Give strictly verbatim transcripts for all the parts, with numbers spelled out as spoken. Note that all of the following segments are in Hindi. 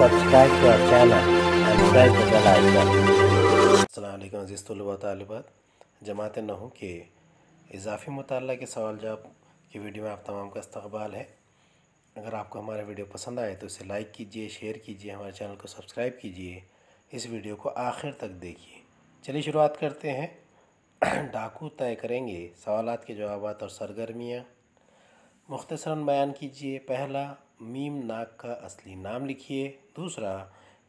Subscribe to our channel and press the bell icon. अस्सलाम वालेकुम अज़ीज़ तलबा तालिबात, जमात नौ के इजाफी मुताला के सवाल जवाब की वीडियो में आप तमाम का इस्तकबाल है। अगर आपको हमारा वीडियो पसंद आए तो इसे लाइक कीजिए, शेयर कीजिए, हमारे चैनल को सब्सक्राइब कीजिए, इस वीडियो को आखिर तक देखिए। चलिए शुरुआत करते हैं। डाकू तय करेंगे सवालात के जवाबात और सरगर्मियाँ। मुख्तसरन बयान कीजिए। पहला, मीम नाग का असली नाम लिखिए। दूसरा,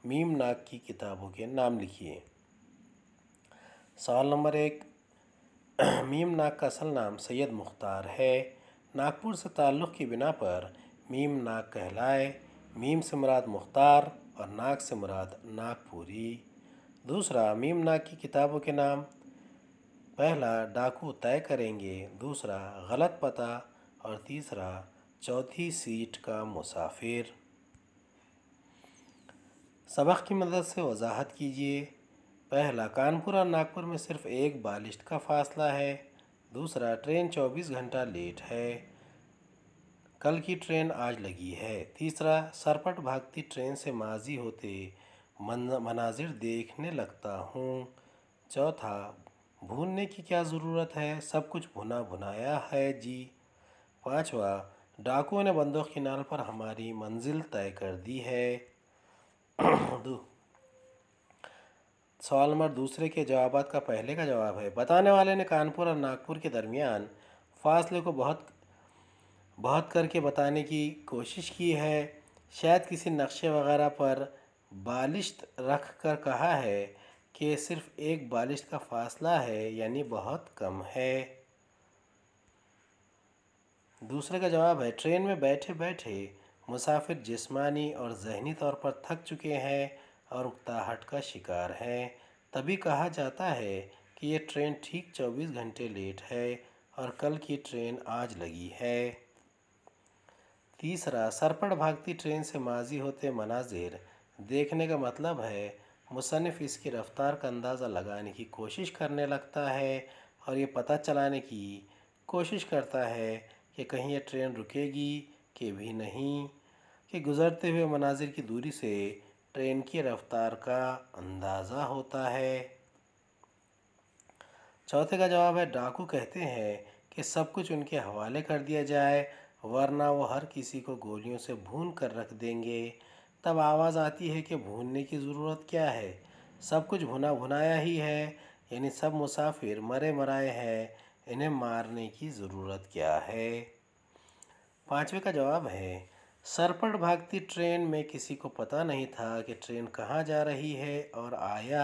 मीम नाग की किताबों के नाम लिखिए। सवाल नंबर एक, मीम नाग का असल नाम सैयद मुख्तार है। नागपुर से ताल्लुक़ की बिना पर मीम नाग कहलाए। मीम से मुराद मुख्तार और नाग से मुराद नागपुरी। दूसरा, मीम नाग की किताबों के नाम। पहला, डाकू तय करेंगे। दूसरा, गलत पता। और तीसरा, चौथी सीट का मुसाफिर। सबक की मदद से वजाहत कीजिए। पहला, कानपुर और नागपुर में सिर्फ़ एक बालिश्त का फासला है। दूसरा, ट्रेन चौबीस घंटा लेट है, कल की ट्रेन आज लगी है। तीसरा, सरपट भागती ट्रेन से माजी होते मनाजिर देखने लगता हूँ। चौथा, भूनने की क्या ज़रूरत है, सब कुछ भुना भुनाया है जी। पाँचवा, डाकुओं ने बंदूक की नाल पर हमारी मंजिल तय कर दी है। सवाल नंबर दूसरे के जवाबात का पहले का जवाब है। बताने वाले ने कानपुर और नागपुर के दरमियान फासले को बहुत बहुत करके बताने की कोशिश की है। शायद किसी नक्शे वगैरह पर बालिश्त रख कर कहा है कि सिर्फ़ एक बालिश्त का फासला है, यानी बहुत कम है। दूसरे का जवाब है, ट्रेन में बैठे बैठे मुसाफिर जिस्मानी और जहनी तौर पर थक चुके हैं और उकताहट का शिकार हैं, तभी कहा जाता है कि ये ट्रेन ठीक चौबीस घंटे लेट है और कल की ट्रेन आज लगी है। तीसरा, सरपट भागती ट्रेन से माजी होते मनाजिर देखने का मतलब है मुसन्निफ़ इसकी रफ़्तार का अंदाज़ा लगाने की कोशिश करने लगता है और ये पता चलाने की कोशिश करता है कि कहीं ये ट्रेन रुकेगी कि भी नहीं, कि गुज़रते हुए मनाजिर की दूरी से ट्रेन की रफ़्तार का अंदाज़ा होता है। चौथे का जवाब है, डाकू कहते हैं कि सब कुछ उनके हवाले कर दिया जाए वरना वो हर किसी को गोलियों से भून कर रख देंगे। तब आवाज़ आती है कि भूनने की ज़रूरत क्या है, सब कुछ भुना भुनाया ही है, यानी सब मुसाफिर मरे मराए हैं, इन्हें मारने की ज़रूरत क्या है। पाँचवें का जवाब है, सरपट भागती ट्रेन में किसी को पता नहीं था कि ट्रेन कहाँ जा रही है और आया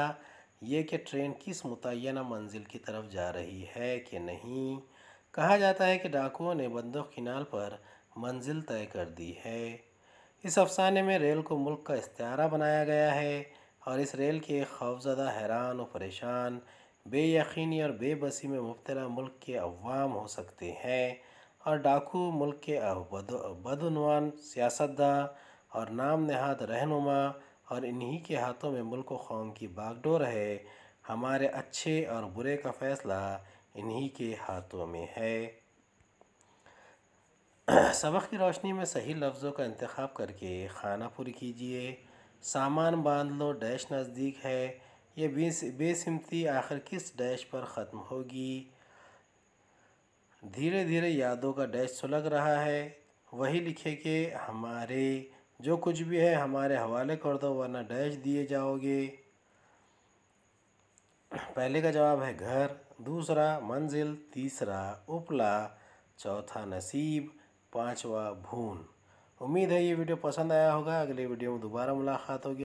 ये कि ट्रेन किस मुतय्यना मंजिल की तरफ जा रही है कि नहीं। कहा जाता है कि डाकुओं ने बंदूक की नाल पर मंजिल तय कर दी है। इस अफसाने में रेल को मुल्क का इस्तियारा बनाया गया है और इस रेल के खौफजदा, हैरान और परेशान, बेयकीनी और बेबसी में मुब्तला मुल्क के अवाम हो सकते हैं और डाकू मुल्क के बदउनवान सियासतदान और नाम नहाद रहनुमा और इन्हीं के हाथों में मुल्क व कौम की बागडोर है। हमारे अच्छे और बुरे का फ़ैसला इन्हीं के हाथों में है। सबक की रोशनी में सही लफ्ज़ों का इंतखाब करके खानापुर कीजिए। सामान बांध लो डैश नज़दीक है, ये बेसिमती आखिर किस डैश पर ख़त्म होगी। धीरे धीरे यादों का डैश सुलग रहा है, वही लिखे कि हमारे जो कुछ भी है हमारे हवाले कर दो वरना डैश दिए जाओगे। पहले का जवाब है घर, दूसरा मंजिल, तीसरा उपला, चौथा नसीब, पांचवा भून। उम्मीद है ये वीडियो पसंद आया होगा। अगले वीडियो में दोबारा मुलाकात होगी।